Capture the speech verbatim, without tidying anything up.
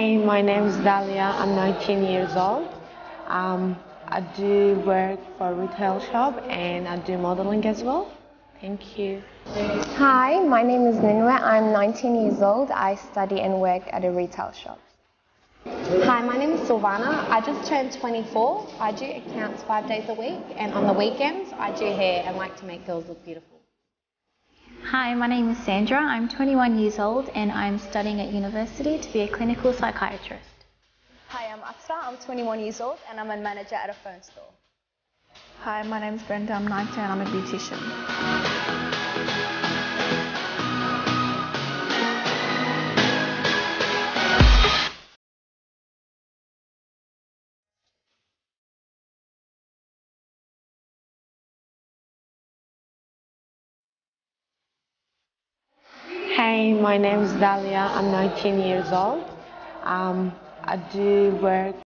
Hi, my name is Dalia. I'm nineteen years old. Um, I do work for a retail shop and I do modeling as well. Thank you. Hi, my name is Ninwe. I'm nineteen years old. I study and work at a retail shop. Hi, my name is Silvana. I just turned twenty-four. I do accounts five days a week, and on the weekends I do hair and like to make girls look beautiful. Hi, my name is Sandra. I'm twenty-one years old and I'm studying at university to be a clinical psychiatrist. Hi, I'm Afsar. I'm twenty-one years old and I'm a manager at a phone store. Hi, my name is Brenda. I'm nineteen and I'm a beautician. Hi, my name is Dalia. I'm nineteen years old. Um, I do work.